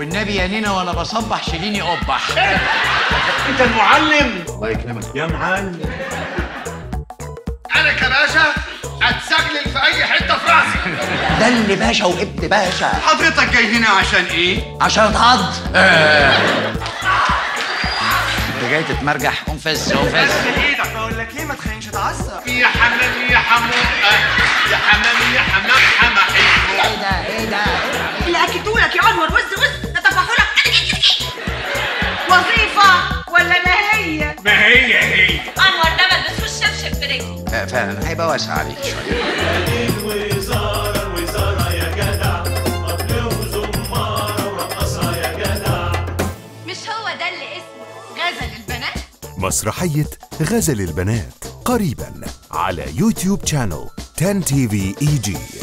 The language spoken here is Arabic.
والنبي يا نينا وانا بصبح شيليني قبح. انت المعلم؟ الله يكرمك يا معلم. انا كباشا اتسجلل في اي حته في راسي. ده اللي باشا وابن باشا. حضرتك جاي هنا عشان ايه؟ عشان اتعض. انت جاي تتمرجح؟ قوم فز قوم فز. ايدك بقول لك ليه ما تخلينيش اتعصب. يا حمامي يا حمام يا حمامي يا حمام حماحي. ايه ده ايه ده؟ اللي اكلتولك يا انور وز وز ده طبحولك وظيفه ولا ما هي؟ ما هي هي. انور ده ما تدوسوش شبشب في رجلي. فعلا هيبقى واسع عليك شويه. مسرحية غزل البنات قريبا على يوتيوب تشانل 10 تي في اي جي.